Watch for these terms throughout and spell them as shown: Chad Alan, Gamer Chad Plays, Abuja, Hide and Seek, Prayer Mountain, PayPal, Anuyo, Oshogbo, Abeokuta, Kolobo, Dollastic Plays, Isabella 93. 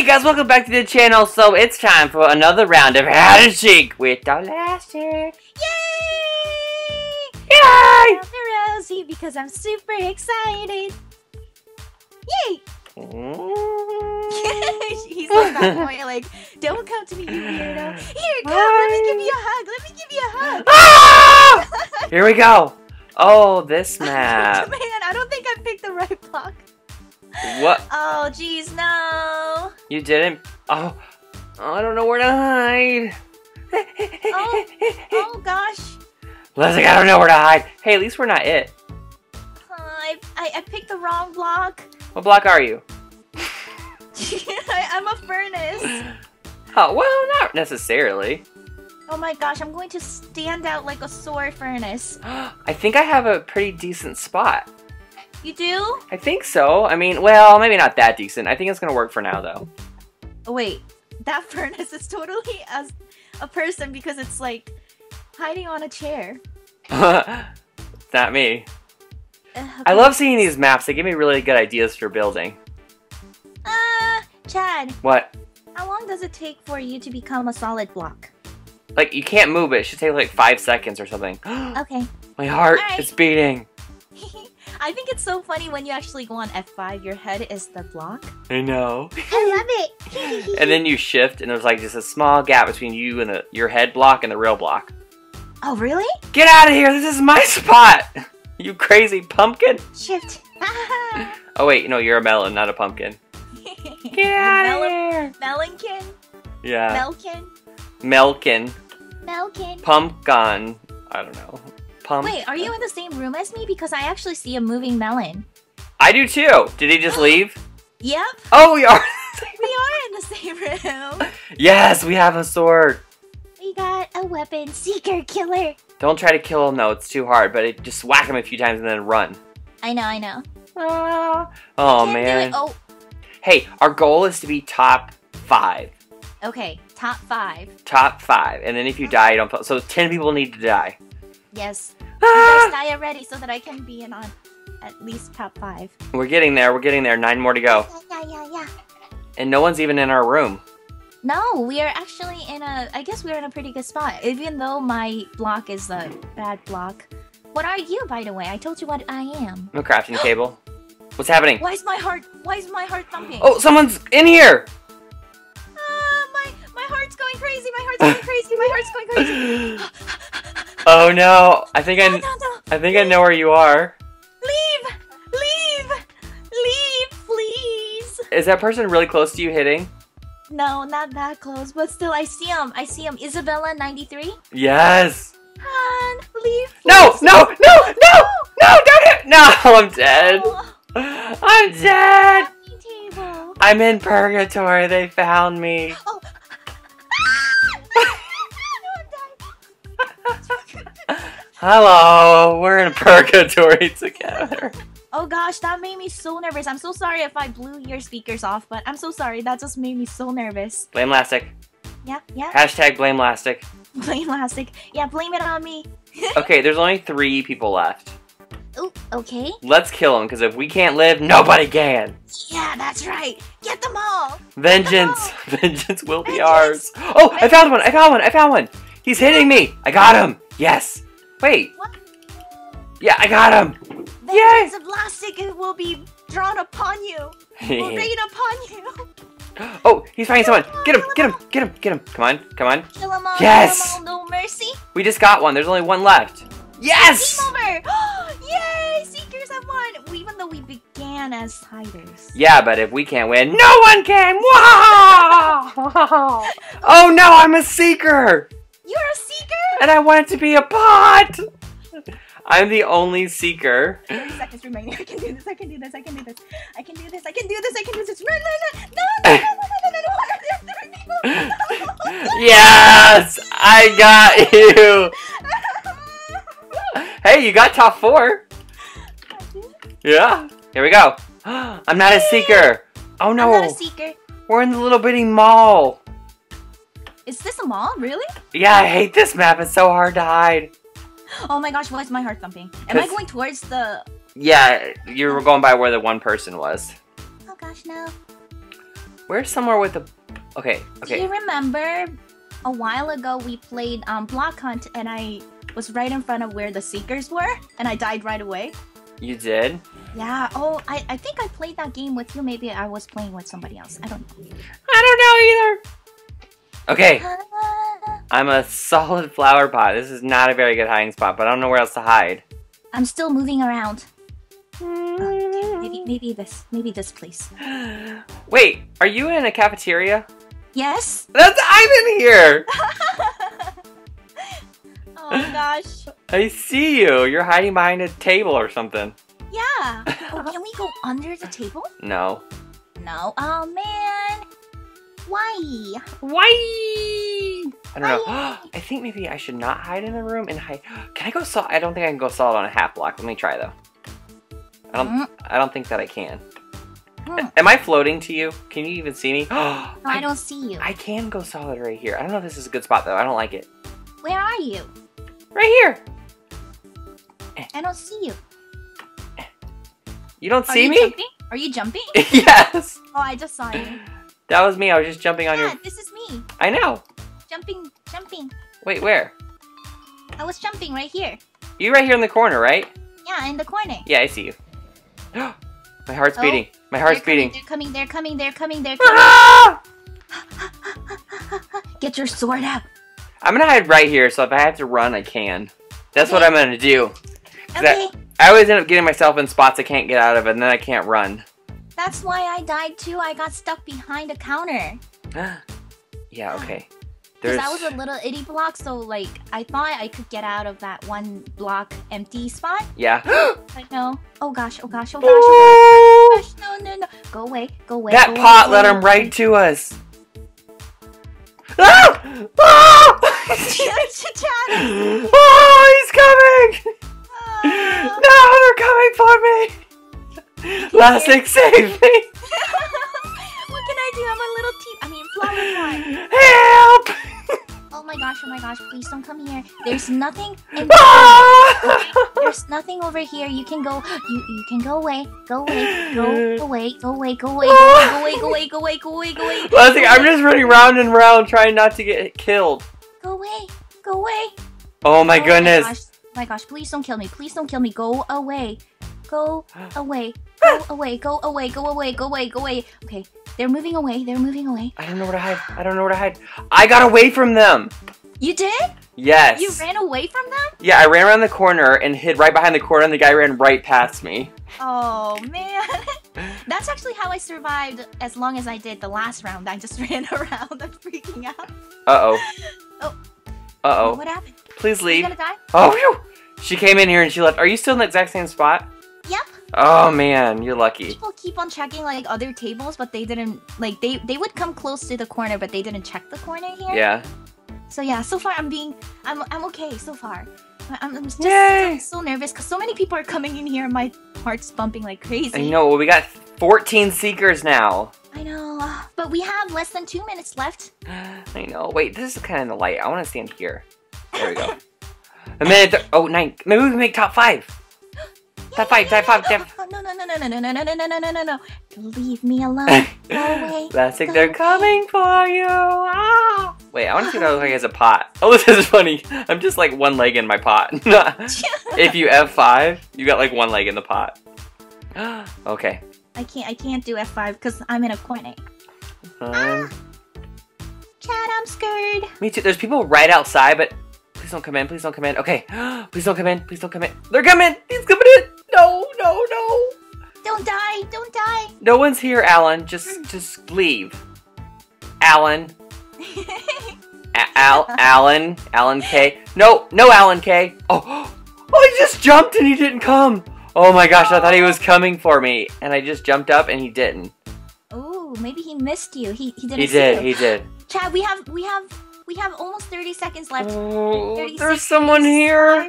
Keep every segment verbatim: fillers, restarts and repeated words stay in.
Hey guys, welcome back to the channel. So it's time for another round of How to Cheek with Dollastic. Yay! Yay! I'm Rosie because I'm super excited. Yay! Mm. He's like that boy, like, don't come to me, you weirdo. Here, come, Hi. Let me give you a hug. Let me give you a hug. Ah! Here we go. Oh, this map. Man, I don't think I picked the right block. What? Oh, geez, no. You didn't? Oh, oh, I don't know where to hide. oh, oh, gosh. Leslie, I don't know where to hide. Hey, at least we're not it. Uh, I, I, I picked the wrong block. What block are you? I'm a furnace. Oh, well, not necessarily. Oh, my gosh. I'm going to stand out like a sore furnace. I think I have a pretty decent spot. You do? I think so. I mean, well, maybe not that decent. I think it's going to work for now, though. Oh, wait. That furnace is totally as a person because it's, like, hiding on a chair. It's not me. Uh, okay. I love seeing these maps. They give me really good ideas for building. Uh, Chad. What? How long does it take for you to become a solid block? Like, you can't move it. It should take, like, five seconds or something. Okay. My heart right. is beating. I think it's so funny when you actually go on F five, your head is the block. I know. I love it. And then you shift, and there's like just a small gap between you and the, your head block and the real block. Oh, really? Get out of here. This is my spot. You crazy pumpkin. Shift. Oh, wait. No, you're a melon, not a pumpkin. Get out of here. Melonkin? Yeah. Melkin? Melkin. Melkin. Pumpkin. I don't know. Um, Wait, are you in the same room as me? Because I actually see a moving melon. I do too. Did he just leave? Yep. Oh, we are. We are in the same room. Yes, we have a sword. We got a weapon, seeker killer. Don't try to kill him though; it's too hard. But it, just whack him a few times and then run. I know, I know. Uh, oh man. Oh. Hey, our goal is to be top five. Okay, top five. Top five, and then if you die, you don't. So ten people need to die. Yes. Ah! I die already so that I can be in on at least top five. We're getting there. We're getting there. Nine more to go. Yeah, yeah, yeah, yeah. And no one's even in our room. No, we are actually in a... I guess we're in a pretty good spot. Even though my block is a bad block. What are you, by the way? I told you what I am. I'm a crafting table. What's happening? Why is my heart... Why is my heart thumping? Oh, someone's in here! Uh, my, my heart's going crazy. My heart's going crazy. My heart's going crazy. Oh no! I think no, I no, no. I think Leave. I know where you are. Leave! Leave! Leave, please! Is that person really close to you hitting? No, not that close, but still I see him. I see him. Isabella ninety-three? Yes! Han, leave! Please. No! No! No! No! No! Don't hit! No! I'm dead! Oh. I'm dead! Table. I'm in purgatory. They found me. Oh. Hello, we're in purgatory together. Oh gosh, that made me so nervous. I'm so sorry if I blew your speakers off, but I'm so sorry. That just made me so nervous. Blame Lastic. Yeah, yeah. Hashtag blame Lastic. Blame Lastic. Yeah, blame it on me. Okay, there's only three people left. Oh, okay. Let's kill them, because if we can't live, nobody can. Yeah, that's right. Get them all. Vengeance. Them all. Vengeance will Vengeance. be ours. Oh, Vengeance. I found one. I found one. I found one. He's hitting me. I got him. Yes. Wait. What? Yeah, I got him. The Yay! Of plastic will be drawn upon you. Will rain upon you. Oh, he's finding someone. Get him, get him, get him, get him. Come on, come on. Kill him all. Yes. Kill him all, no mercy. We just got one. There's only one left. Yes. Game over. Yay! Seekers have won. Even though we began as hiders. Yeah, but if we can't win, no one can. Wow! Oh no, I'm a seeker. You're a seeker? And I want it to be a pot! I'm the only seeker. thirty seconds remaining. I can do this, I can do this, I can do this. I can do this, I can do this, I can do this. Run, run, run! No, no, no, no, no, no, no, no, no, no, no. Yes! I got you! Hey, you got top four. Yeah. Here we go. I'm not a seeker. Oh no. I'm not a seeker. We're in the little bitty mall. Is this a mall? Really? Yeah, I hate this map. It's so hard to hide. Oh my gosh, why is my heart thumping? Am I going towards the... Yeah, you were going by where the one person was. Oh gosh, no. Where's somewhere with a... Okay, okay. Do you remember a while ago we played um, Block Hunt and I was right in front of where the Seekers were and I died right away? You did? Yeah. Oh, I, I think I played that game with you. Maybe I was playing with somebody else. I don't know. I don't know either. Okay. Uh, I'm a solid flower pot. This is not a very good hiding spot, but I don't know where else to hide. I'm still moving around. Oh, maybe, maybe this, maybe this place. Wait, are you in a cafeteria? Yes. That's I'm in here. Oh my gosh. I see you. You're hiding behind a table or something. Yeah. Oh, can we go under the table? No. No. Oh man. Why? Why? I don't know. I think maybe I should not hide in the room and hide. Can I go solid? I don't think I can go solid on a half block. Let me try though. I don't, I don't think that I can. Mm. Am I floating to you? Can you even see me? No, I, I don't see you. I can go solid right here. I don't know if this is a good spot, though. I don't like it. Where are you? Right here. I don't see you. You don't see me? Jumping? Are you jumping? Yes. Oh, I just saw you. That was me. I was just jumping yeah, on your... Yeah, this is me. I know. Jumping, jumping. Wait, where? I was jumping right here. You're right here in the corner, right? Yeah, in the corner. Yeah, I see you. My heart's oh, beating. My heart's they're beating. Coming, they're coming, they're coming, they're coming, they're coming. Ah! Get your sword out. I'm going to hide right here, so if I have to run, I can. That's okay. What I'm going to do. Okay. I, I always end up getting myself in spots I can't get out of, and then I can't run. That's why I died, too. I got stuck behind a counter. Yeah, okay. Because I was a little itty block, so like I thought I could get out of that one block empty spot. Yeah. But no. Oh gosh, oh gosh, oh gosh, oh gosh, oh gosh. No, no, no. Go away, go away. That go pot away, let him right to us. Ah! Ah! Oh, he's coming! Oh. No, they're coming for me! Dollastic, save me! What can I do? I'm a little tea I mean flower pot. Help! Oh my gosh, oh my gosh, please don't come here. There's nothing in the ah! There's nothing over here. You can go you you can go away. Go away. Go away. Go away. Go away. Go away. Go away. Go away. Go away. Go away. Last thing, I'm just running round and round trying not to get killed. Go away. Go away. Oh my oh goodness. My gosh. Oh my gosh, please don't kill me. Please don't kill me. Go away. Go away. Go away. Go away. Go away. Go away. Go away. Okay. They're moving away. They're moving away. I don't know where to hide. I don't know where to hide. I got away from them. You did? Yes. You ran away from them? Yeah, I ran around the corner and hid right behind the corner and the guy ran right past me. Oh, man. That's actually how I survived as long as I did the last round. I just ran around. I'm freaking out. Uh-oh. Oh. Uh-oh. What happened? Please leave. Are you gonna die? Oh, whew. She came in here and she left. Are you still in the exact same spot? Yep. Oh man, you're lucky. People keep on checking like other tables, but they didn't like they they would come close to the corner, but they didn't check the corner here. Yeah. So yeah, so far I'm being I'm I'm okay so far. I'm, I'm just I'm so nervous because so many people are coming in here. My heart's bumping like crazy. I know. Well, we got fourteen seekers now. I know, but we have less than two minutes left. I know. Wait, this is kind of in the light. I want to stand here. There we go. A minute. Oh, nine. Maybe we can make top five. Top five, top five, top five. No, no, no, no, no, no, no, no, no, no, no, no, no. Leave me alone. Go away. Dollastic, they're coming for you. Ah. Wait, I want to see what I look like as a pot. Oh, this is funny. I'm just like one leg in my pot. If you F five, you got like one leg in the pot. Okay. I can't, I can't do F five because I'm in a corner. Um, ah. Chad, I'm scared. Me too. There's people right outside, but please don't come in. Please don't come in. Okay. Please don't come in. Please don't come in. They're coming. He's coming in. No, no, no. Don't die. Don't die. No one's here, Alan. Just just leave. Alan. Al Alan. Alan K. No, no Alan K. Oh, oh, he just jumped and he didn't come. Oh my gosh, oh. I thought he was coming for me. And I just jumped up and he didn't. Oh, maybe he missed you. He he didn't he see did, you. He did. Chad, we have we have we have almost thirty seconds left. Oh, there's someone here.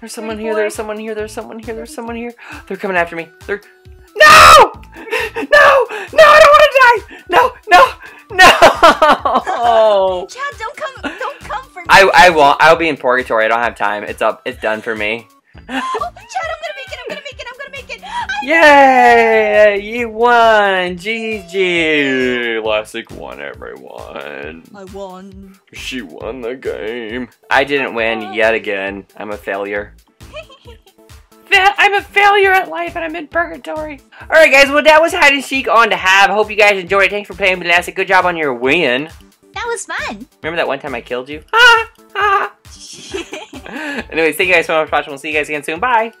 There's someone here, there's someone here, there's someone here, there's someone here. They're coming after me. They're... No! No! No, I don't want to die! No, no, no! Oh. Chad, don't come, don't come for me. I, I won't. I'll be in purgatory. I don't have time. It's up. It's done for me. Oh, Chad, I'm going to make it, I'm going to make it, I'm going to make it. I Yay! You won! G G! Dollastic won, everyone. I won. She won the game. I didn't win yet again. I'm a failure. I'm a failure at life and I'm in purgatory. Alright guys, well that was Hide and Seek on the Hive. I hope you guys enjoyed it. Thanks for playing, Dollastic. Good job on your win. That was fun. Remember that one time I killed you? Ha! Ha! Anyways, thank you guys so much for watching. We'll see you guys again soon. Bye!